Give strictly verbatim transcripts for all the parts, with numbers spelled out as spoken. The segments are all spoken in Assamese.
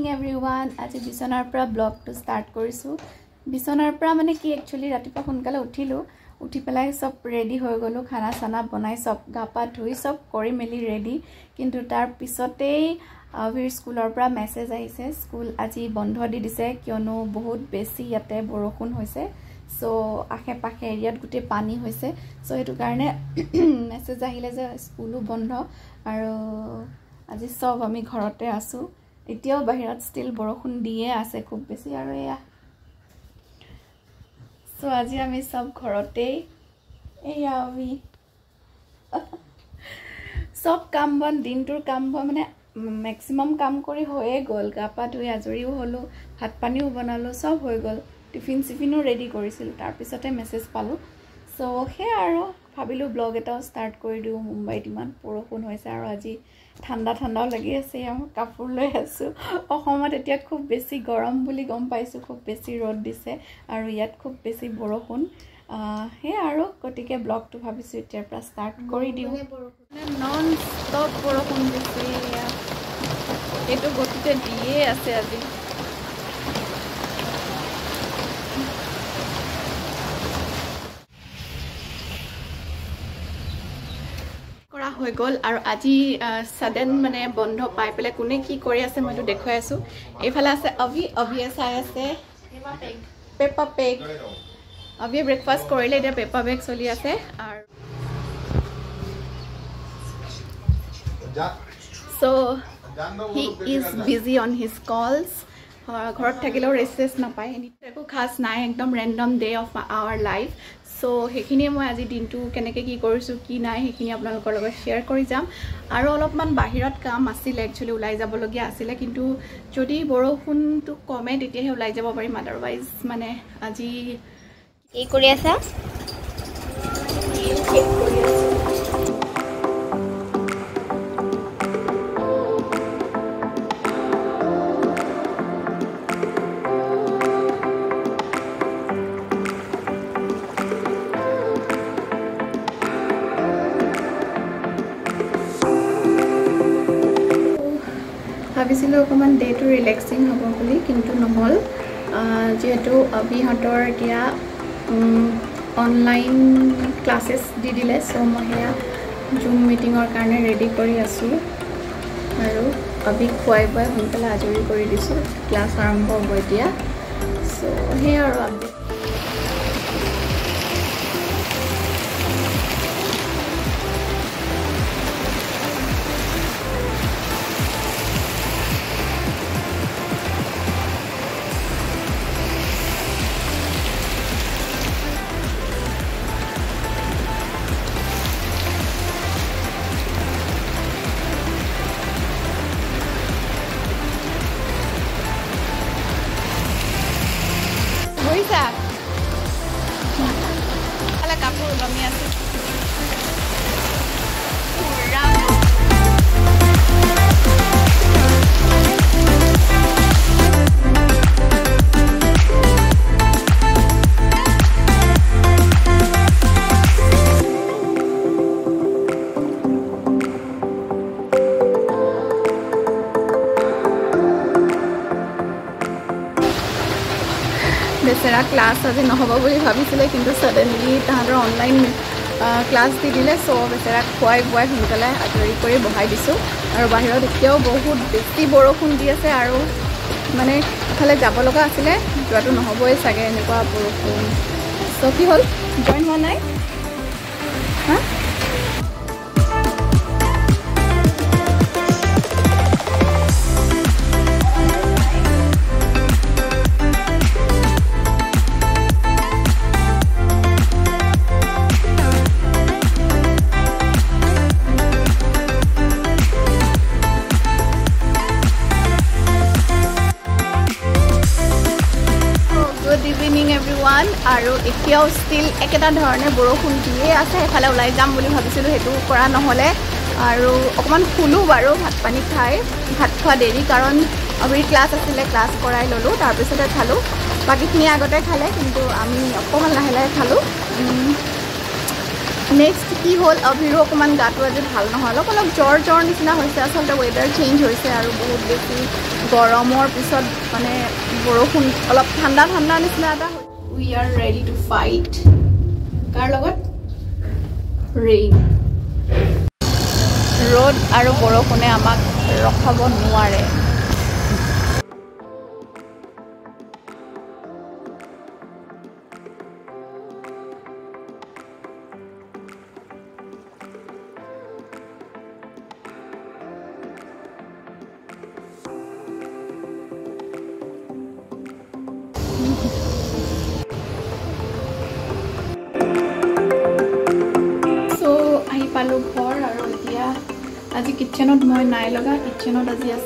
morning everyone. Aaj bisonar pra blog to start korisu. Bisonar pra mane ki actually ratipa sonkale uthilu. Uthi pelai sob ready hoi golu, khana sana bonai sob gapa dhui sob kori meli ready. Kintu tar pisotei vir schoolor pra message ahise. School aji bondho di dise kiyono bahut beshi yate borokhon hoise. So akhe pakhe area gute pani hoise. So etu karone message ahile je schoolu bondho aro আজি সব আমি ঘৰতে আছো এতিয়াও বাহিৰত স্টিল বৰখুন দিয়ে আছে খুব বেছি আৰু ইয়া সো আজি আমি সব ঘৰতে এয়া আমি সব কাম বন দিনটোৰ কাম মানে ম্যাক্সিমাম কাম কৰি হয়ে গল গাপা ধুই আজৰিও হলো ভাত পানীও বনালো সব হৈ গল টিফিন সিফিনো ৰেডি কৰিছিল তাৰ পিছতে মেসেজ পালো সো হে আৰু ভাবিলো ব্লগ এটা স্টাৰ্ট কৰি দিও মুম্বাইত ইমান বৰখুন হৈছে আৰু আজি ঠান্ডা ঠান্ডা লাগি আছে আমি কাপোৰ লৈ আছো অসমত এতিয়া খুব বেছি গৰম বুলি গম পাইছো খুব বেছি ৰ'দ দিছে আৰু ইয়াত খুব বেছি বৰষুণ হে আৰু কটিকে ব্লগটো ভাবিছো এতিয়া পৰা স্টাৰ্ট কৰি দিও নন স্টপ বৰষুণ দিছে এটো গতিতে দিয়ে আছে আজি হৈ গল আৰু আজি সডেন মানে বন্ধ পাই পেলে কোনে কি কৰি আছে মই তো দেখাই আছো এফালে আছে অভি অভি আছাই আছে পেপা পেগ পেপা পেগ অভি ব্ৰেকফাস্ট কৰিলে এটা পেপা পেগ চলি আছে আৰু so he is busy on his calls ঘৰত থাকিলেও ৰেচেছ নাপায় এনিতে একো খাস নাই একদম random day of our life so হেখিনি মই আজি দিনটো কেনেকে কি কৰিছো কি নাই হেখিনি আপোনালোকৰ লগত শেয়াৰ কৰি যাম আৰু অলপমান বাহিৰত কাম আছিল একচুয়ালি উলাই যাব লগি আছিল কিন্তু যদি বৰখুনটো কমে তেতিয়া হে উলাই যাব পাৰিম আদাৰওয়াইজ মানে আজি কি কৰি আছা ভাবিছিলো অকমান ডে টু ৰিল্যাক্সিং হব বলি কিন্তু নহল যেহেতু অভিহতৰ এতিয়া অনলাইন ক্লাসেস দি দিলে সো মহিয়া জুম মিটিংৰ কাৰণে ৰেডি কৰি আছো আৰু অভি খুৱাই বাই সোনকালে আজৰি কৰি দিছো ক্লাস আৰম্ভ হ'ব এতিয়া সো হে আৰু আপডেট बेसेरा क्लास आज নহব বুলি ভাবিছিলে কিন্তু সডেনলি তাহাতৰ অনলাইন ক্লাস দি দিলে সো বেছেৰা খুৱাই বুৱাই সোনকালে আজৰি কৰি বহাই দিছো আৰু বাহিৰত এতিয়াও বহুত বেছি বৰষুণ দি আছে আৰু মানে ফালে যাব লগা আছিলে যোৱাটো নহবই চাগে এনেকুৱা বৰষুণ সো কি হ'ল জয়েন হোৱা নাই হা আৰু এতিয়াও স্টিল একেটা ধৰণে বৰষুণ দিয়ে আছে এফালে উলাই যাম বুলি ভাবিছিলো হেতু কৰা নহলে আৰু অকমান ফুলু বাৰু ভাত পানী খাই ভাত খোৱা দেৰি কাৰণ আমাৰ ক্লাস আছিলে ক্লাস কৰাই ললো তাৰ পিছতে খালো বাকিখিনি আগতে খালে কিন্তু আমি অকমান লাহে লাহে খালো নেক্সট কি হ'ল অভিৰ অকমান গাটো আজি ভাল নহল অলপ অলপ জ্বৰ জ্বৰ নিচিনা হৈছে আচলতে ওয়েদাৰ চেঞ্জ হৈছে আৰু বহুত বেছি goromor pisot mane borokhun olop thanda thanda nisna eta. We are ready to fight kar logot rain road aru borokhune amak rokhabo nuare. So I follow for Arodia as a kitchen of my Niloga kitchen of Asia.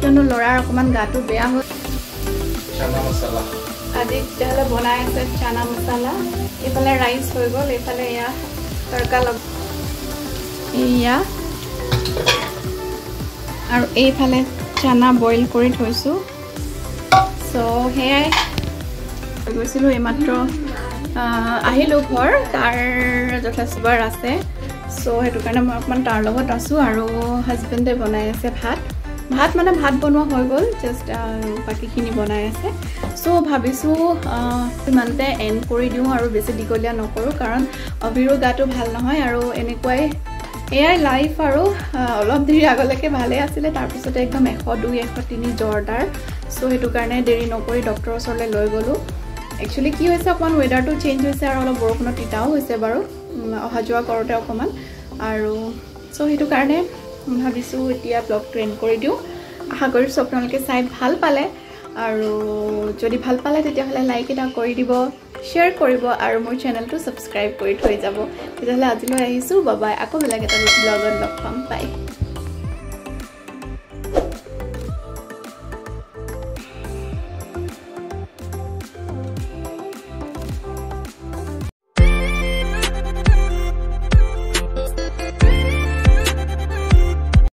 Can you Laura command that to be a chana masala? Adik Jala Bona is chana masala. If I rice for go, if I Turkal yeah. और ए फाले चना बॉईल কৰি থৈছো সো হেয়াই গৈছিল এইমাত্ৰ আহিলো ঘৰ তাৰ যথেষ্টবাৰ আছে সো হেতু কাৰণে মই অকমান তাৰ লগত আছো আৰু হাজবেণ্ডে বনাই আছে ভাত ভাত মানে ভাত বনোৱা হৈ গল জাস্ট বাকিখিনি বনাই আছে সো ভাবিছো ইমানতে এন্ড কৰি দিও আৰু বেছি দিগলিয়া নকৰো কাৰণ অবিৰো গাটো ভাল নহয় আৰু এনেকুৱাই A I life aro olop deri agoleke bhale asile tar pisote ekdom one oh two one oh three jordar so hetu karone deri nokori doctor osole loi golu actually ki hoise apon weather to change hoise aro olop borokono titao hoise baru oha joa korote okoman aro so hetu karone bhabisu etia blog train kori diu aha gori sopnalke sai bhal pale aro jodi bhal pale tetia hole like eta kori dibo share koribo aru mor channel to subscribe kori thoi jabo tithole ajilo ahisu bye bye ako belage ta vlog on log pam bye.